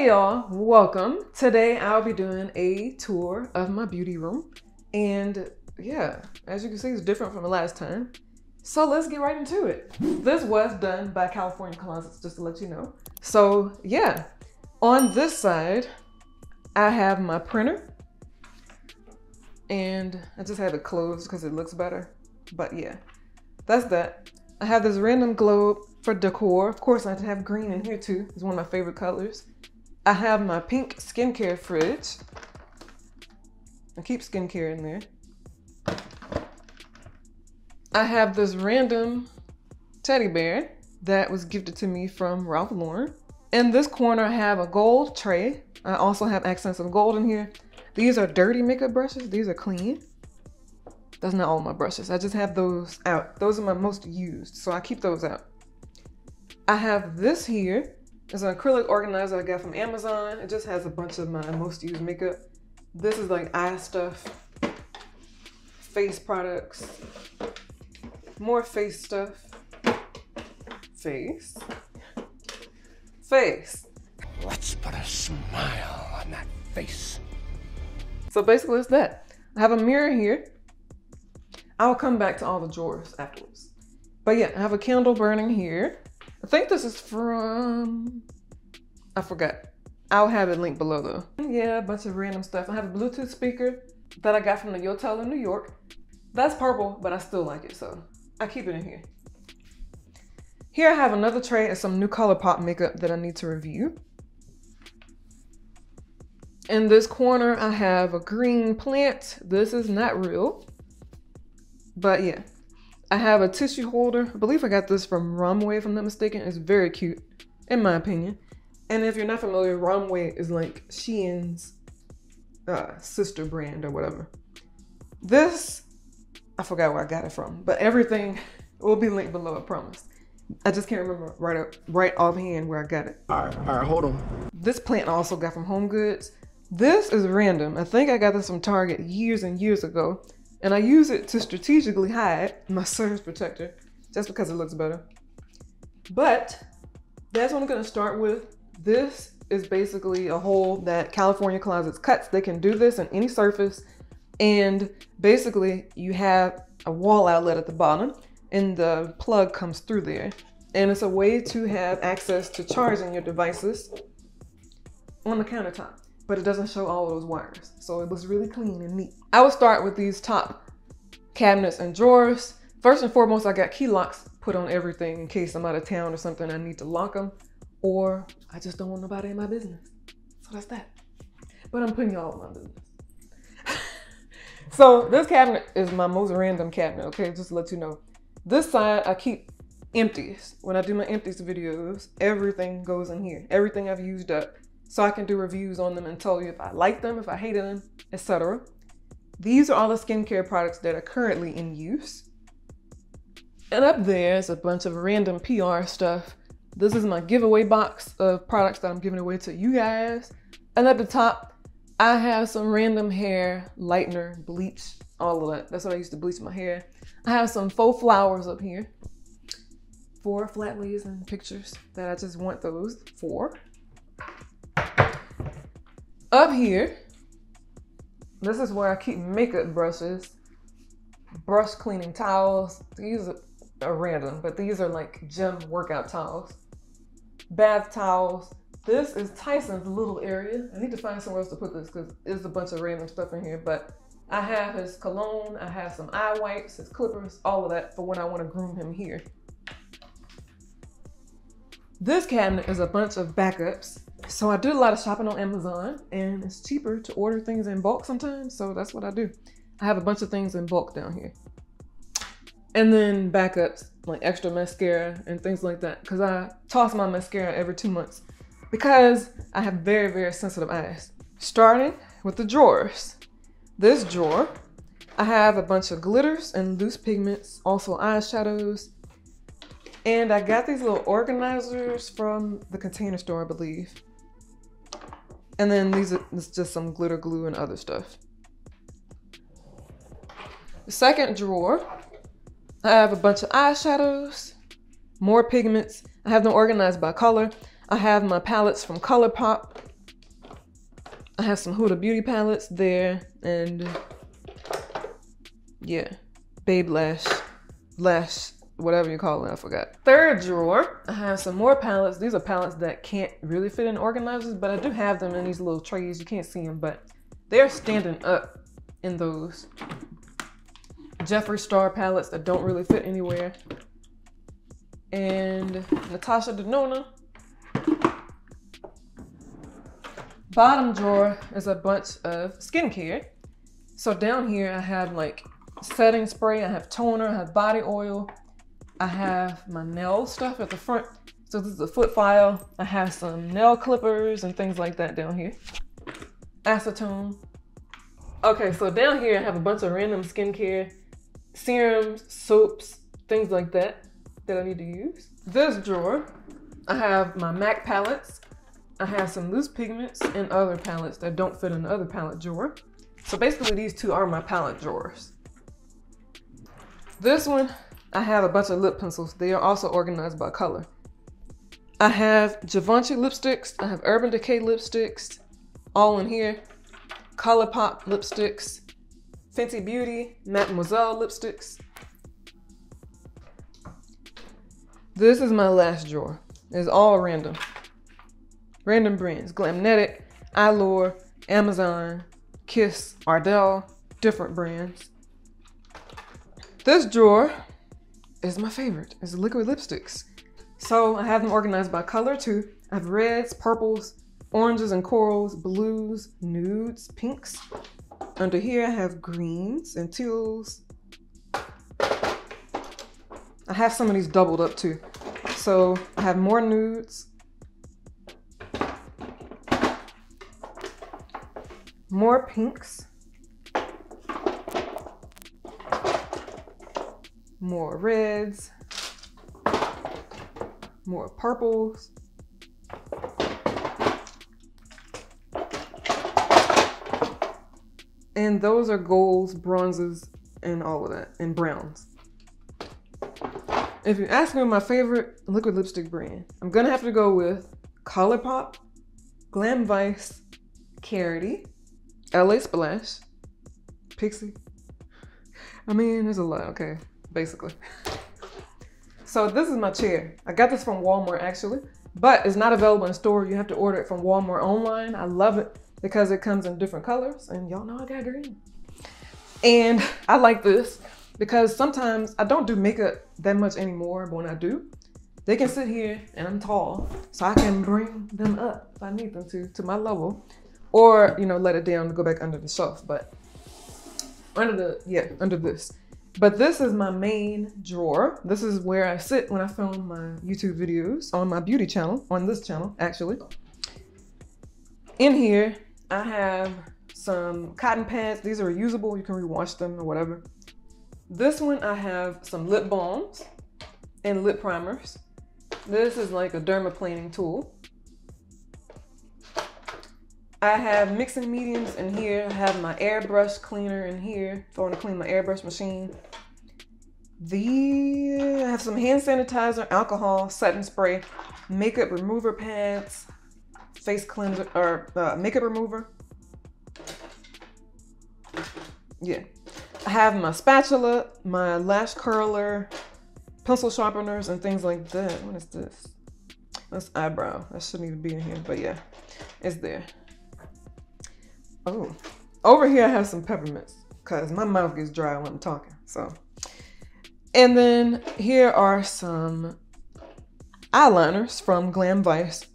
Hey y'all, welcome. Today I'll be doing a tour of my beauty room, and yeah, as you can see, it's different from the last time. So let's get right into it. This was done by California Closets, just to let you know. So yeah, on this side, I have my printer, and I just have it closed because it looks better. But yeah, that's that. I have this random globe for decor. Of course, I have green in here too. It's one of my favorite colors. I have my pink skincare fridge. I keep skincare in there. I have this random teddy bear that was gifted to me from Ralph Lauren. In this corner, I have a gold tray. I also have accents of gold in here. These are dirty makeup brushes. These are clean. That's not all my brushes. I just have those out. Those are my most used, so I keep those out. I have this here. It's an acrylic organizer I got from Amazon. It just has a bunch of my most used makeup. This is like eye stuff, face products, more face stuff, face. Let's put a smile on that face. So basically it's that. I have a mirror here. I'll come back to all the drawers afterwards. But yeah, I have a candle burning here. I think this is from, I forgot. I'll have it linked below though. Yeah, a bunch of random stuff. I have a Bluetooth speaker that I got from the Yotel in New York. That's purple, but I still like it, so I keep it in here. Here I have another tray of some new ColourPop makeup that I need to review. In this corner, I have a green plant. This is not real. But yeah, I have a tissue holder. I believe I got this from Romwe, if I'm not mistaken. It's very cute, in my opinion. And if you're not familiar, Romwe is like Shein's sister brand or whatever. This, I forgot where I got it from, but everything will be linked below, I promise. I just can't remember right offhand where I got it. All right, hold on. This plant I also got from HomeGoods. This is random. I think I got this from Target years and years ago. And I use it to strategically hide my surge protector just because it looks better. But that's what I'm gonna start with. This is basically a hole that California Closets cuts. They can do this on any surface. And basically you have a wall outlet at the bottom and the plug comes through there. And it's a way to have access to charging your devices on the countertop, but it doesn't show all those wires. So it looks really clean and neat. I will start with these top cabinets and drawers. First and foremost, I got key locks put on everything in case I'm out of town or something, I need to lock them, or I just don't want nobody in my business. So that's that. But I'm putting y'all in my business. So this cabinet is my most random cabinet, okay? Just to let you know. This side, I keep empties. When I do my empties videos, everything goes in here. Everything I've used up. So I can do reviews on them and tell you if I like them, if I hated them, etc. These are all the skincare products that are currently in use. And up there is a bunch of random PR stuff. This is my giveaway box of products that I'm giving away to you guys. And at the top, I have some random hair, lightener, bleach, all of that. That's what I used to bleach my hair. I have some faux flowers up here. 4 flat lays and pictures that I just want those for. Up here, this is where I keep makeup brushes, brush cleaning towels. These are random, but these are like gym workout towels, bath towels. This is Tyson's little area. I need to find somewhere else to put this because there's a bunch of random stuff in here, but I have his cologne, I have some eye wipes, his clippers, all of that for when I want to groom him here. This cabinet is a bunch of backups. So I do a lot of shopping on Amazon and it's cheaper to order things in bulk sometimes. So that's what I do. I have a bunch of things in bulk down here. And then backups, like extra mascara and things like that. Cause I toss my mascara every 2 months because I have very, very sensitive eyes. Starting with the drawers. This drawer, I have a bunch of glitters and loose pigments, also eyeshadows. And I got these little organizers from the Container Store, I believe. And then these are just some glitter glue and other stuff. The second drawer, I have a bunch of eyeshadows, more pigments. I have them organized by color. I have my palettes from ColourPop. I have some Huda Beauty palettes there, and yeah, Babe Lash, whatever you call it, I forgot. Third drawer, I have some more palettes. These are palettes that can't really fit in organizers, but I do have them in these little trays. You can't see them, but they're standing up in those. Jeffree Star palettes that don't really fit anywhere. And Natasha Denona. Bottom drawer is a bunch of skincare. So down here I have like setting spray, I have toner, I have body oil, I have my nail stuff at the front. So this is a foot file. I have some nail clippers and things like that down here. Acetone. Okay, so down here I have a bunch of random skincare, serums, soaps, things like that that I need to use. This drawer, I have my MAC palettes. I have some loose pigments and other palettes that don't fit in the other palette drawer. So basically these two are my palette drawers. This one, I have a bunch of lip pencils. They are also organized by color. I have Givenchy lipsticks. I have Urban Decay lipsticks, all in here. ColourPop lipsticks, Fenty Beauty, Mademoiselle lipsticks. This is my last drawer. It's all random. Random brands, Glamnetic, Eylure, Amazon, Kiss, Ardell, different brands. This drawer is my favorite. It's liquid lipsticks. So I have them organized by color too. I have reds, purples, oranges and corals, blues, nudes, pinks. Under here I have greens and teals. I have some of these doubled up too. So I have more nudes, more pinks, more reds, more purples, and those are golds, bronzes, and all of that, and browns. If you ask me my favorite liquid lipstick brand, I'm gonna have to go with ColourPop, Glam Vice, Karity, LA Splash, Pixi. I mean, there's a lot, okay, basically. So this is my chair. I got this from Walmart actually, but it's not available in store. You have to order it from Walmart online. I love it because it comes in different colors, and y'all know I got green. And I like this because sometimes I don't do makeup that much anymore, but when I do, they can sit here, and I'm tall, so I can bring them up if I need them to my level. Or, you know, let it down to go back under the shelf, but under this. But this is my main drawer. This is where I sit when I film my YouTube videos on my beauty channel, on this channel, actually. In here, I have some cotton pads. These are reusable. You can rewash them or whatever. This one, I have some lip balms and lip primers. This is like a dermaplaning tool. I have mixing mediums in here. I have my airbrush cleaner in here if I want to clean my airbrush machine. I have some hand sanitizer, alcohol, setting spray, makeup remover pads, face cleanser, or makeup remover. Yeah. I have my spatula, my lash curler, pencil sharpeners, and things like that. What is this? That's eyebrow. That shouldn't even be in here, but yeah, it's there. Oh, over here I have some peppermints because my mouth gets dry when I'm talking. So, and then here are some eyeliners from Glam Vice.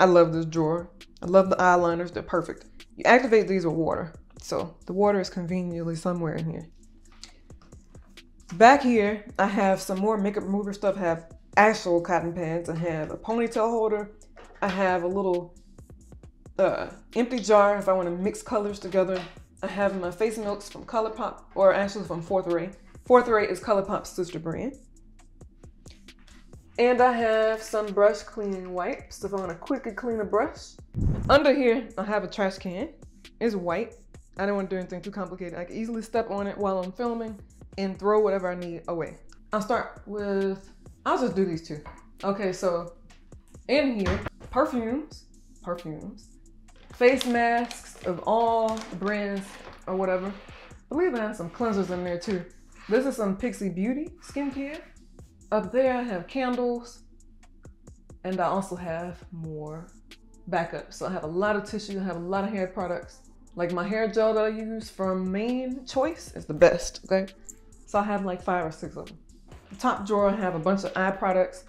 I love this drawer. I love the eyeliners. They're perfect. You activate these with water. So the water is conveniently somewhere in here. Back here, I have some more makeup remover stuff. I have actual cotton pads. I have a ponytail holder. I have a little empty jar if I want to mix colors together. I have my face milks from ColourPop, or actually from Fourth Ray. Fourth Ray is ColourPop's sister brand. And I have some brush cleaning wipes if I want to quickly clean a brush. Under here, I have a trash can. It's white. I don't want to do anything too complicated. I can easily step on it while I'm filming and throw whatever I need away. I'll just do these two. Okay, so in here, perfumes. face masks of all brands or whatever. I believe I have some cleansers in there too. This is some Pixi Beauty skincare. Up there I have candles, and I also have more backup. So I have a lot of tissue, I have a lot of hair products. Like my hair gel that I use from Mane Choice is the best, okay? So I have like 5 or 6 of them. The top drawer, I have a bunch of eye products.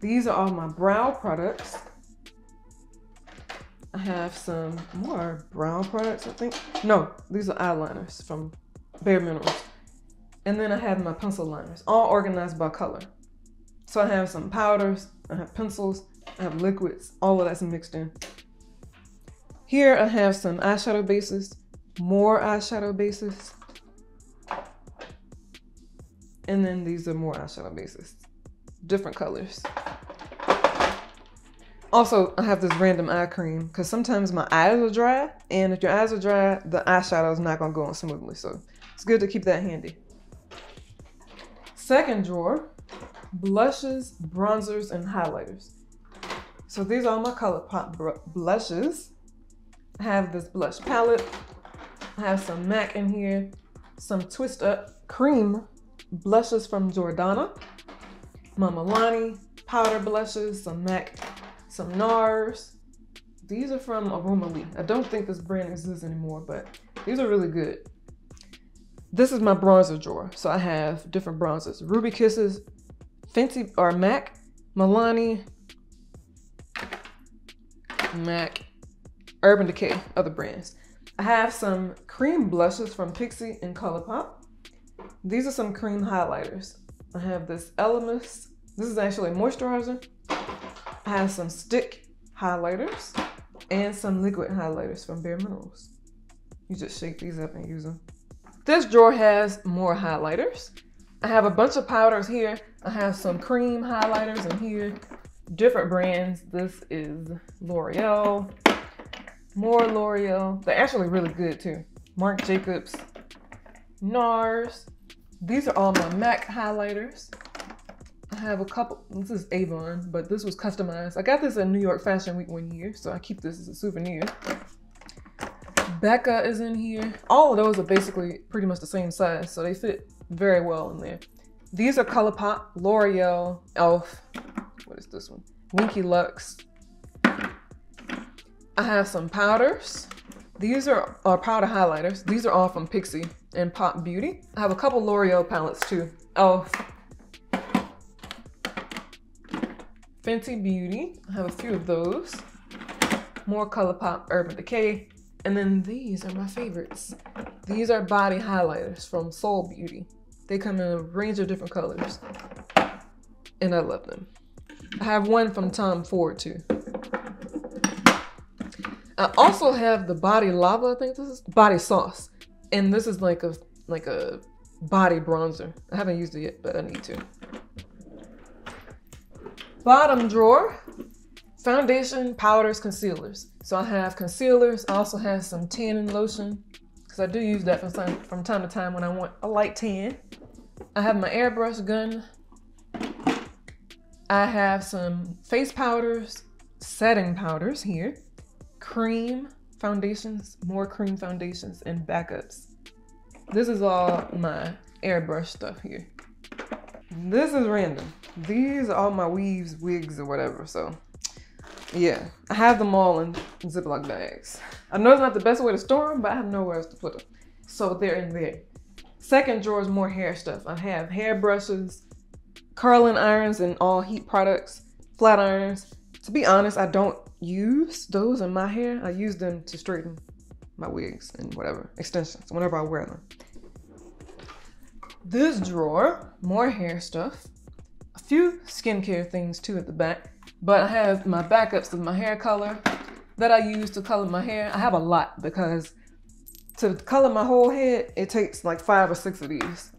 These are all my brow products. I have some more brow products, I think. No, these are eyeliners from Bare Minerals. And then I have my pencil liners, all organized by color. So I have some powders, I have pencils, I have liquids, all of that's mixed in. Here I have some eyeshadow bases, more eyeshadow bases. And then these are more eyeshadow bases, different colors. Also, I have this random eye cream because sometimes my eyes are dry, and if your eyes are dry, the eyeshadow is not gonna go on smoothly. So it's good to keep that handy. Second drawer, blushes, bronzers, and highlighters. So these are my ColourPop blushes. I have this blush palette. I have some MAC in here, some Twist Up cream blushes from Jordana, my Milani powder blushes, some MAC, some NARS. These are from Aromali. I don't think this brand exists anymore, but these are really good. This is my bronzer drawer. So I have different bronzers, Ruby Kisses, Fenty or MAC, Milani, MAC, Urban Decay, other brands. I have some cream blushes from Pixi and ColourPop. These are some cream highlighters. I have this Elemis. This is actually a moisturizer. I have some stick highlighters and some liquid highlighters from Bare Minerals. You just shake these up and use them. This drawer has more highlighters. I have a bunch of powders here. I have some cream highlighters in here. Different brands. This is L'Oreal. More L'Oreal. They're actually really good too. Marc Jacobs, NARS. These are all my MAC highlighters. I have a couple. This is Avon, but this was customized. I got this at New York Fashion Week one year, so I keep this as a souvenir. Becca is in here. All of those are basically pretty much the same size, so they fit very well in there. These are ColourPop, L'Oreal, Elf. What is this one? Winky Lux. I have some powders. These are powder highlighters. These are all from Pixi and Pop Beauty. I have a couple L'Oreal palettes too. Elf, Fenty Beauty. I have a few of those. More ColourPop, Urban Decay. And then these are my favorites. These are body highlighters from Soul Beauty. They come in a range of different colors, and I love them. I have one from Tom Ford too. I also have the Body Lava, I think this is, Body Sauce. And this is like a body bronzer. I haven't used it yet, but I need to. Bottom drawer, foundation, powders, concealers. So I have concealers. I also have some tanning lotion because I do use that from time to time when I want a light tan. I have my airbrush gun. I have some face powders, setting powders here. Cream foundations, more cream foundations, and backups. This is all my airbrush stuff here. This is random. These are all my weaves, wigs, or whatever. So yeah, I have them all in Ziploc bags. I know it's not the best way to store them, but I have nowhere else to put them. So they're in there. Second drawer is more hair stuff. I have hair brushes, curling irons, and all heat products, flat irons. To be honest, I don't use those in my hair. I use them to straighten my wigs and whatever, extensions, whenever I wear them. This drawer, more hair stuff, a few skincare things too at the back, but I have my backups of my hair color that I use to color my hair. I have a lot because to color my whole head, it takes like 5 or 6 of these,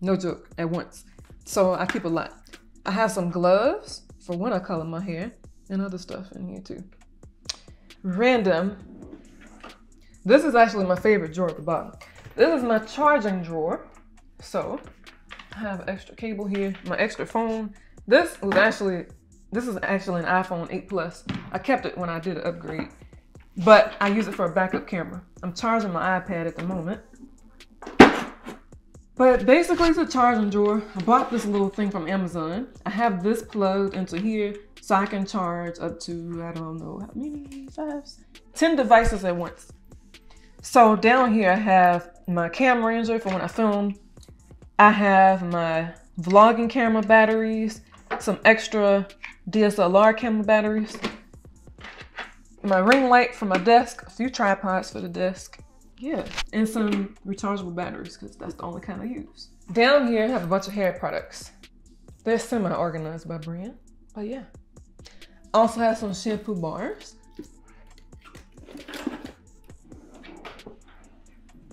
no joke, at once. So I keep a lot. I have some gloves for when I color my hair, and other stuff in here too. Random. This is actually my favorite drawer at the bottom. This is my charging drawer. So I have extra cable here, my extra phone. This is actually an iPhone 8 Plus. I kept it when I did an upgrade. but I use it for a backup camera. I'm charging my iPad at the moment. But basically it's a charging drawer. I bought this little thing from Amazon. I have this plugged into here so I can charge up to, I don't know how many, 10 devices at once. So down here I have my camera ranger for when I film. I have my vlogging camera batteries, some extra DSLR camera batteries, my ring light for my desk, a few tripods for the desk. Yeah, and some rechargeable batteries because that's the only kind I use. Down here I have a bunch of hair products. They're semi-organized by brand, but yeah. Also have some shampoo bars.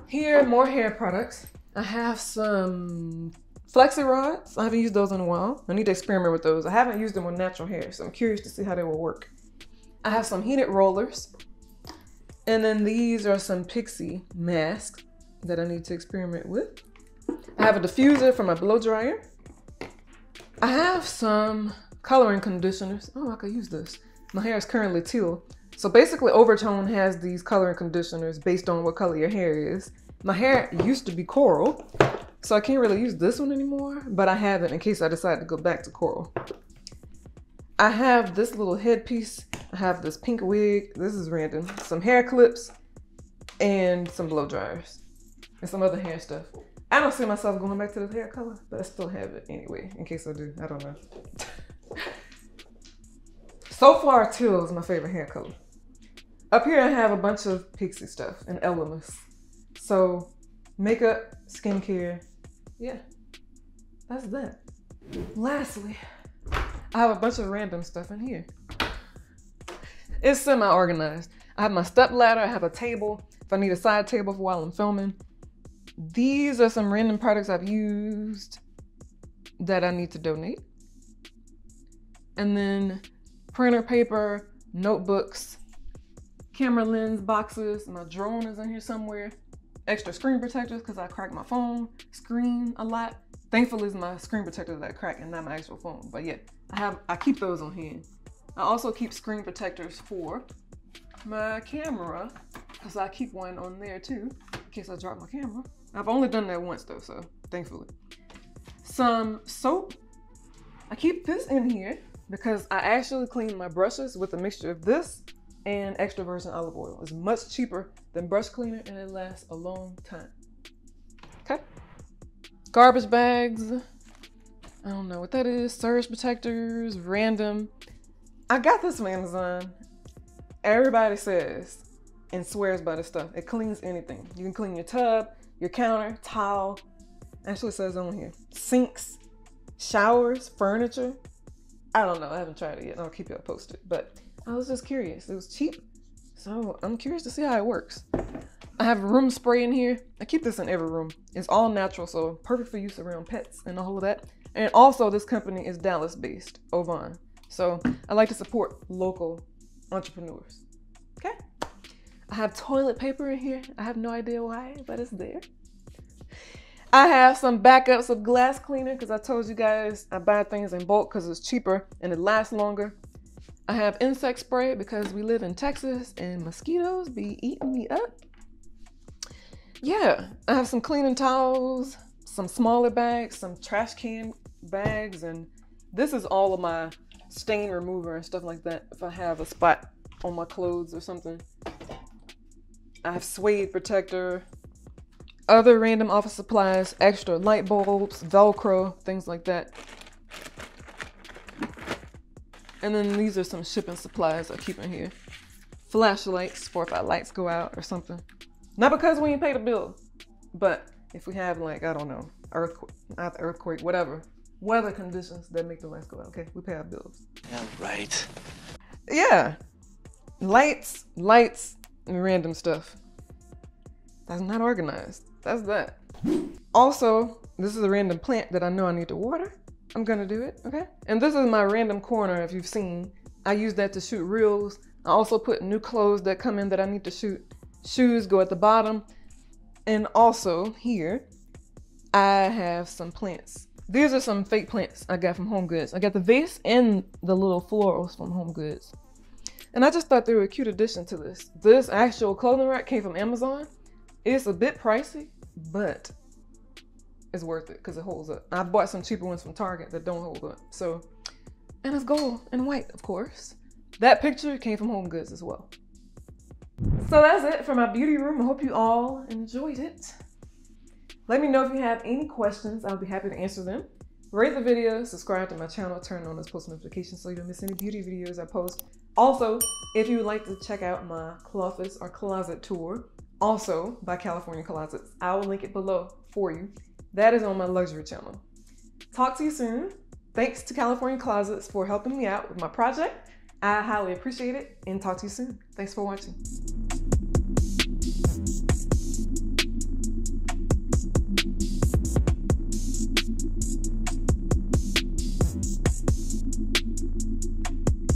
Here, more hair products. I have some flexi rods. I haven't used those in a while. I need to experiment with those. I haven't used them on natural hair, so I'm curious to see how they will work. I have some heated rollers. And then these are some Pixi masks that I need to experiment with. I have a diffuser for my blow dryer. I have some coloring conditioners. Oh, I could use this. My hair is currently teal. So basically Overtone has these coloring conditioners based on what color your hair is. My hair used to be coral, so I can't really use this one anymore, but I have it in case I decide to go back to coral. I have this little headpiece. I have this pink wig. This is random. Some hair clips and some blow dryers and some other hair stuff. I don't see myself going back to this hair color, but I still have it anyway, in case I do. I don't know. So far, teal is my favorite hair color. Up here, I have a bunch of Pixi stuff and elements. So makeup, skincare, yeah, that's that. Lastly, I have a bunch of random stuff in here. It's semi-organized. I have my step ladder. I have a table if I need a side table for while I'm filming. These are some random products I've used that I need to donate. And then printer paper, notebooks, camera lens boxes. My drone is in here somewhere. Extra screen protectors because I crack my phone screen a lot. Thankfully, it's my screen protector that I crack and not my actual phone. But yeah, I keep those on hand. I also keep screen protectors for my camera because I keep one on there too in case I drop my camera. I've only done that once though, so thankfully. Some soap. I keep this in here because I actually clean my brushes with a mixture of this and extra virgin olive oil. It's much cheaper than brush cleaner and it lasts a long time. Okay. Garbage bags. I don't know what that is. Surge protectors, random. I got this from Amazon. Everybody says and swears by this stuff. It cleans anything. You can clean your tub, your counter, towel. Actually says on here. Sinks, showers, furniture. I don't know, I haven't tried it yet. I'll keep y'all posted, but I was just curious. It was cheap, so I'm curious to see how it works. I have room spray in here. I keep this in every room. It's all natural, so perfect for use around pets and all of that. And also this company is Dallas-based, Ovon. So I like to support local entrepreneurs, okay? I have toilet paper in here. I have no idea why, but it's there. I have some backups of glass cleaner because I told you guys I buy things in bulk because it's cheaper and it lasts longer. I have insect spray because we live in Texas and mosquitoes be eating me up. Yeah, I have some cleaning towels, some smaller bags, some trash can bags, and this is all of my stain remover and stuff like that if I have a spot on my clothes or something. I have suede protector, other random office supplies, extra light bulbs, Velcro, things like that. And then these are some shipping supplies I keep in here. Flashlights for if our lights go out or something. Not because we ain't paid a bill, but if we have like, I don't know, earthquake, whatever. Weather conditions that make the lights go out, okay? We pay our bills. All right. Yeah. Lights, lights, and random stuff. That's not organized. That's that. Also, this is a random plant that I know I need to water. I'm gonna do it, okay? And this is my random corner, if you've seen. I use that to shoot reels. I also put new clothes that come in that I need to shoot. Shoes go at the bottom. And also here, I have some plants. These are some fake plants I got from HomeGoods. I got the vase and the little florals from HomeGoods. And I just thought they were a cute addition to this. This actual clothing rack came from Amazon. It's a bit pricey, but it's worth it because it holds up. I bought some cheaper ones from Target that don't hold up. So, and it's gold and white, of course. That picture came from HomeGoods as well. So that's it for my beauty room. I hope you all enjoyed it. Let me know if you have any questions. I'll be happy to answer them. Rate the video, subscribe to my channel, turn on those post notifications so you don't miss any beauty videos I post. Also, if you would like to check out my Clothes or Closet Tour, also by California Closets, I will link it below for you. That is on my luxury channel. Talk to you soon. Thanks to California Closets for helping me out with my project. I highly appreciate it and talk to you soon. Thanks for watching.